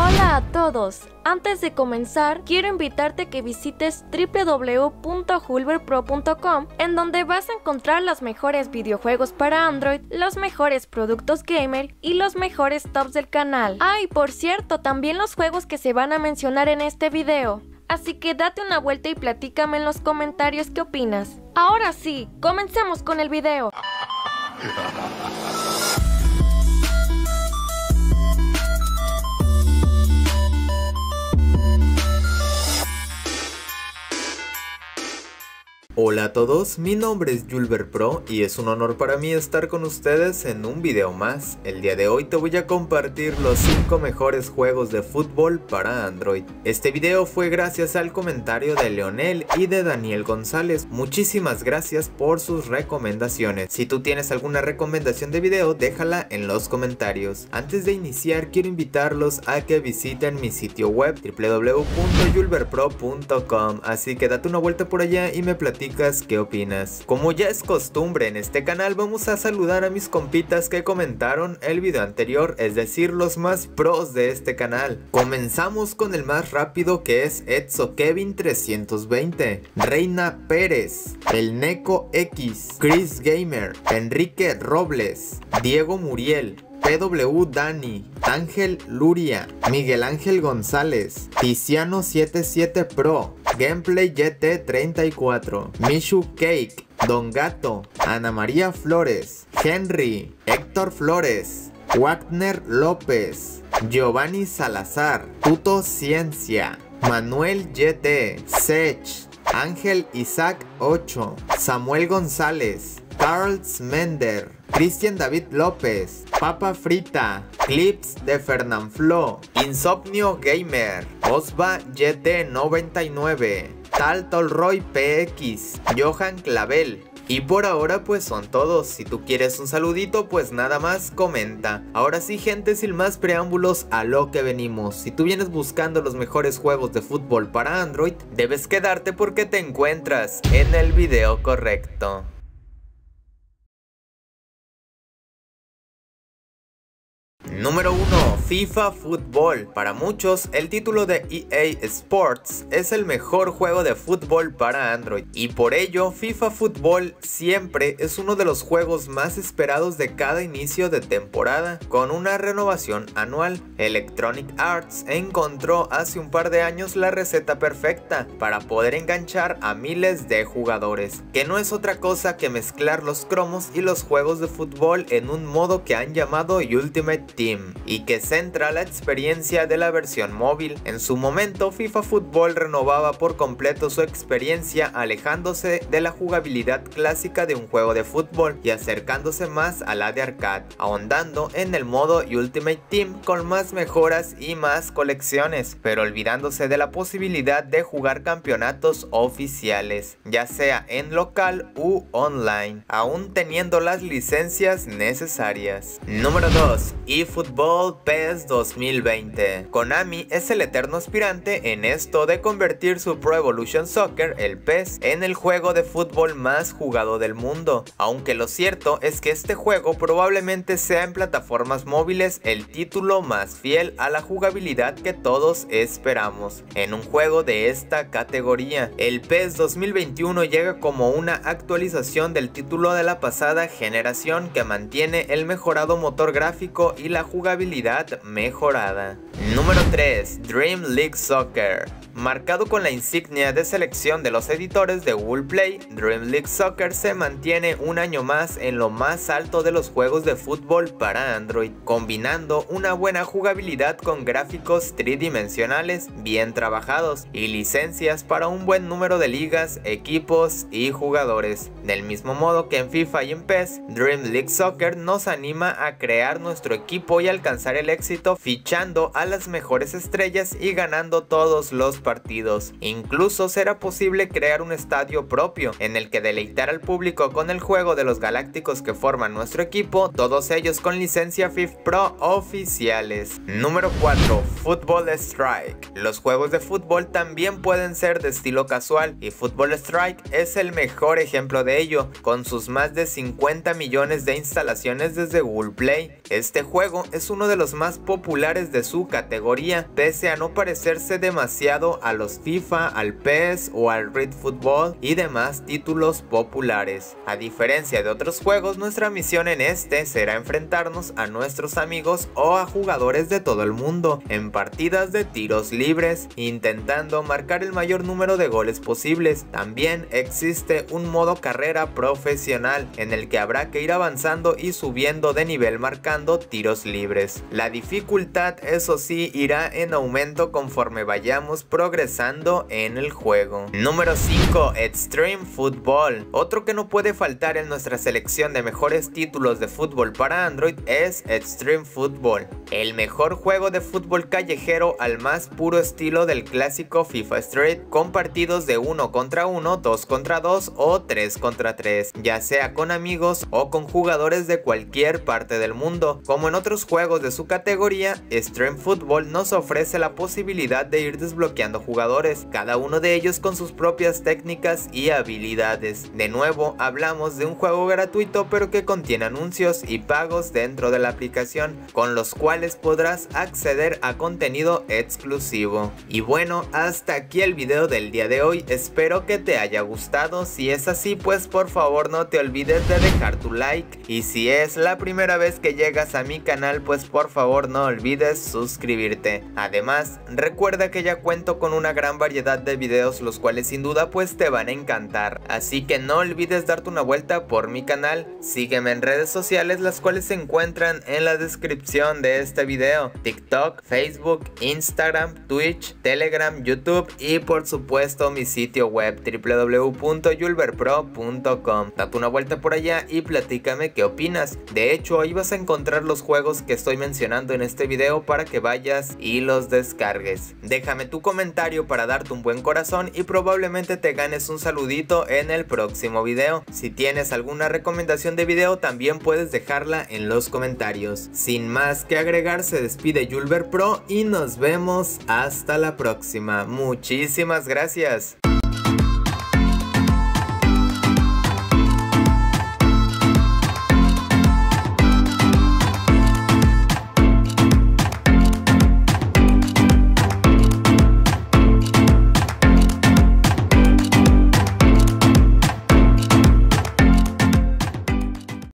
Hola a todos, antes de comenzar quiero invitarte a que visites www.julverpro.com, en donde vas a encontrar los mejores videojuegos para Android, los mejores productos gamer y los mejores tops del canal. Ah, y por cierto, también los juegos que se van a mencionar en este video. Así que date una vuelta y platícame en los comentarios qué opinas. Ahora sí, comencemos con el video. Hola a todos, mi nombre es Julber Pro y es un honor para mí estar con ustedes en un video más. El día de hoy te voy a compartir los 5 mejores juegos de fútbol para Android. Este video fue gracias al comentario de Leonel y de Daniel González. Muchísimas gracias por sus recomendaciones. Si tú tienes alguna recomendación de video, déjala en los comentarios. Antes de iniciar, quiero invitarlos a que visiten mi sitio web www.julverpro.com. Así que date una vuelta por allá y me platica ¿qué opinas? Como ya es costumbre en este canal, vamos a saludar a mis compitas que comentaron el video anterior, es decir, los más pros de este canal. Comenzamos con el más rápido, que es Edso Kevin 320, Reina Pérez, El Neco X, Chris Gamer, Enrique Robles, Diego Muriel, PW Dani, Ángel Luria, Miguel Ángel González, Tiziano 77 Pro, Gameplay GT34, Mishu Cake, Don Gato, Ana María Flores, Henry Héctor Flores, Wagner López, Giovanni Salazar, Puto Ciencia, Manuel GT, Sech, Ángel Isaac 8, Samuel González, Charles Mender, Cristian David López, Papa Frita, Clips de Fernanfloo, Insomnio Gamer, Osva GT99, Tal Tolroy PX, Johan Clavel. Y por ahora pues son todos. Si tú quieres un saludito, pues nada más comenta. Ahora sí, gente, sin más preámbulos, a lo que venimos. Si tú vienes buscando los mejores juegos de fútbol para Android, debes quedarte porque te encuentras en el video correcto. Número 1. FIFA Football. Para muchos, el título de EA Sports es el mejor juego de fútbol para Android, y por ello FIFA Football siempre es uno de los juegos más esperados de cada inicio de temporada, con una renovación anual. Electronic Arts encontró hace un par de años la receta perfecta para poder enganchar a miles de jugadores, que no es otra cosa que mezclar los cromos y los juegos de fútbol en un modo que han llamado Ultimate Team, y que centra la experiencia de la versión móvil. En su momento, FIFA Football renovaba por completo su experiencia, alejándose de la jugabilidad clásica de un juego de fútbol y acercándose más a la de arcade, ahondando en el modo Ultimate Team con más mejoras y más colecciones, pero olvidándose de la posibilidad de jugar campeonatos oficiales, ya sea en local u online, aún teniendo las licencias necesarias. Número 2. eFootball PES 2020. Konami es el eterno aspirante en esto de convertir su Pro Evolution Soccer, el PES, en el juego de fútbol más jugado del mundo, aunque lo cierto es que este juego probablemente sea en plataformas móviles el título más fiel a la jugabilidad que todos esperamos en un juego de esta categoría. El PES 2021 llega como una actualización del título de la pasada generación, que mantiene el mejorado motor gráfico y la jugabilidad mejorada. Número 3. Dream League Soccer. Marcado con la insignia de selección de los editores de Google Play, Dream League Soccer se mantiene un año más en lo más alto de los juegos de fútbol para Android, combinando una buena jugabilidad con gráficos tridimensionales bien trabajados y licencias para un buen número de ligas, equipos y jugadores. Del mismo modo que en FIFA y en PES, Dream League Soccer nos anima a crear nuestro equipo y alcanzar el éxito, fichando a las mejores estrellas y ganando todos los partidos. Incluso será posible crear un estadio propio en el que deleitar al público con el juego de los galácticos que forman nuestro equipo, todos ellos con licencia FIFA Pro oficiales. Número 4. Football Strike. Los juegos de fútbol también pueden ser de estilo casual, y Football Strike es el mejor ejemplo de ello, con sus más de 50 millones de instalaciones desde Google Play. Este juego es uno de los más populares de su categoría, pese a no parecerse demasiado a los FIFA, al PES o al Read Football y demás títulos populares. A diferencia de otros juegos, nuestra misión en este será enfrentarnos a nuestros amigos o a jugadores de todo el mundo en partidas de tiros libres, intentando marcar el mayor número de goles posibles. También existe un modo carrera profesional en el que habrá que ir avanzando y subiendo de nivel marcando tiros libres. La dificultad, eso sí, irá en aumento conforme vayamos progresando en el juego. Número 5. Extreme Football. Otro que no puede faltar en nuestra selección de mejores títulos de fútbol para Android es Extreme Football, el mejor juego de fútbol callejero al más puro estilo del clásico FIFA Street, con partidos de 1 contra 1, 2 contra 2 o 3 contra 3, ya sea con amigos o con jugadores de cualquier parte del mundo. Como en otros juegos de su categoría, Extreme Football nos ofrece la posibilidad de ir desbloqueando jugadores, cada uno de ellos con sus propias técnicas y habilidades. De nuevo, hablamos de un juego gratuito pero que contiene anuncios y pagos dentro de la aplicación, con los cuales podrás acceder a contenido exclusivo. Y bueno, hasta aquí el video del día de hoy, espero que te haya gustado. Si es así, pues por favor no te olvides de dejar tu like, y si es la primera vez que llegas a mi canal, pues por favor no olvides suscribirte. Además, recuerda que ya cuento con una gran variedad de videos, los cuales sin duda pues te van a encantar, así que no olvides darte una vuelta por mi canal. Sígueme en redes sociales, las cuales se encuentran en la descripción de este video: TikTok, Facebook, Instagram, Twitch, Telegram, YouTube y por supuesto mi sitio web www.julverpro.com. Date una vuelta por allá y platícame qué opinas. De hecho, ahí vas a encontrar los juegos que estoy mencionando en este video para que vayas y los descargues. Déjame tu comentario para darte un buen corazón y probablemente te ganes un saludito en el próximo video. Si tienes alguna recomendación de video, también puedes dejarla en los comentarios. Sin más que agregar, se despide Julber Pro y nos vemos hasta la próxima. Muchísimas gracias.